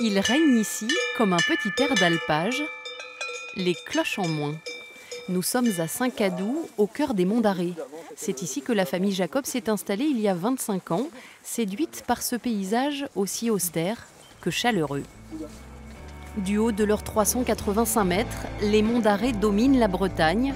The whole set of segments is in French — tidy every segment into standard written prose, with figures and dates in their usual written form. Il règne ici, comme un petit air d'alpage, les cloches en moins. Nous sommes à Saint-Cadou, au cœur des monts d'Arrée. C'est ici que la famille Jacob s'est installée il y a 25 ans, séduite par ce paysage aussi austère que chaleureux. Du haut de leurs 385 mètres, les monts d'Arrée dominent la Bretagne,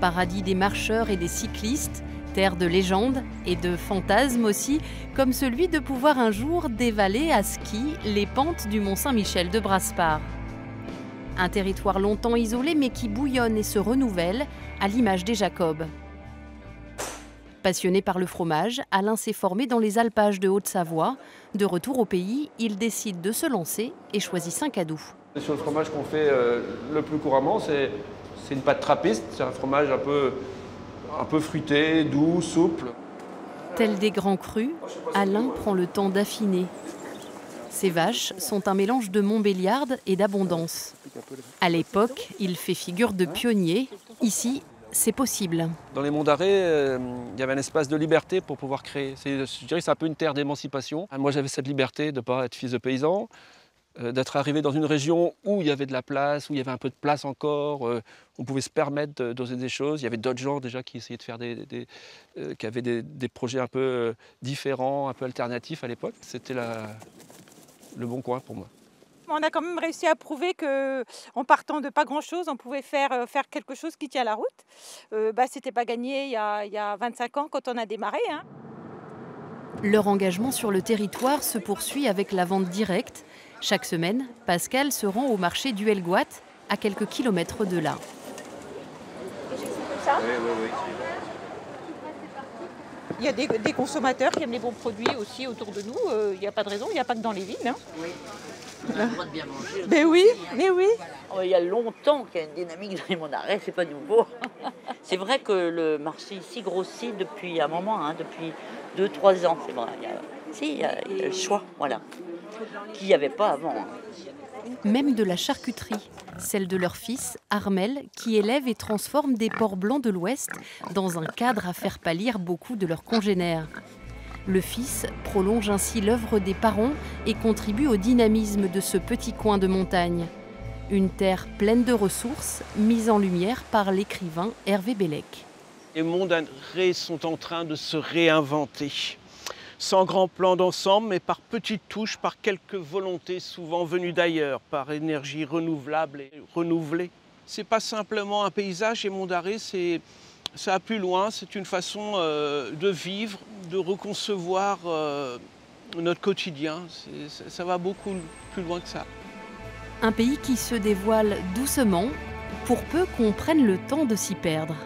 paradis des marcheurs et des cyclistes, terre de légendes et de fantasmes aussi, comme celui de pouvoir un jour dévaler à ski les pentes du mont Saint-Michel de Brasparts. Un territoire longtemps isolé mais qui bouillonne et se renouvelle à l'image des Jacobs. Passionné par le fromage, Alain s'est formé dans les alpages de Haute-Savoie. De retour au pays, il décide de se lancer et choisit Saint-Cadou. Sur le fromage qu'on fait le plus couramment, c'est une pâte trappiste. C'est un fromage un peu fruité, doux, souple. Tel des grands crus, Alain prend le temps d'affiner. Ces vaches sont un mélange de montbéliarde et d'abondance. À l'époque, il fait figure de pionnier. Ici, c'est possible. Dans les monts d'Arrée, il y avait un espace de liberté pour pouvoir créer. Je dirais que c'est un peu une terre d'émancipation. Moi, j'avais cette liberté de ne pas être fils de paysan, d'être arrivé dans une région où il y avait de la place, où il y avait un peu de place encore, on pouvait se permettre d'oser des choses. Il y avait d'autres gens déjà qui essayaient de faire qui avaient des projets un peu différents, un peu alternatifs à l'époque. C'était le bon coin pour moi. On a quand même réussi à prouver qu'en partant de pas grand-chose, on pouvait faire quelque chose qui tient la route. C'était pas gagné il y a 25 ans quand on a démarré. Leur engagement sur le territoire se poursuit avec la vente directe. Chaque semaine, Pascal se rend au marché du Helgouat, à quelques kilomètres de là. Il y a des consommateurs qui aiment les bons produits aussi autour de nous. Il n'y a pas de raison, il n'y a pas que dans les villes. Oui. On a le droit de bien manger. Mais oui, mais oui. Il y a longtemps qu'il y a une dynamique dans les monts d'Arrée, c'est pas nouveau. C'est vrai que le marché ici grossit depuis un moment, depuis 2-3 ans, c'est vrai. Il y a le choix, voilà, qu'il n'y avait pas avant. Même de la charcuterie, celle de leur fils, Armel, qui élève et transforme des porcs blancs de l'Ouest dans un cadre à faire pâlir beaucoup de leurs congénères. Le fils prolonge ainsi l'œuvre des parents et contribue au dynamisme de ce petit coin de montagne. Une terre pleine de ressources, mise en lumière par l'écrivain Hervé Bellec. Les monts d'Arrée sont en train de se réinventer. Sans grand plan d'ensemble, mais par petites touches, par quelques volontés souvent venues d'ailleurs, par énergie renouvelable et renouvelée. C'est pas simplement un paysage, et monts d'Arrée, ça va plus loin, c'est une façon de vivre, de reconcevoir notre quotidien. Ça va beaucoup plus loin que ça. Un pays qui se dévoile doucement, pour peu qu'on prenne le temps de s'y perdre.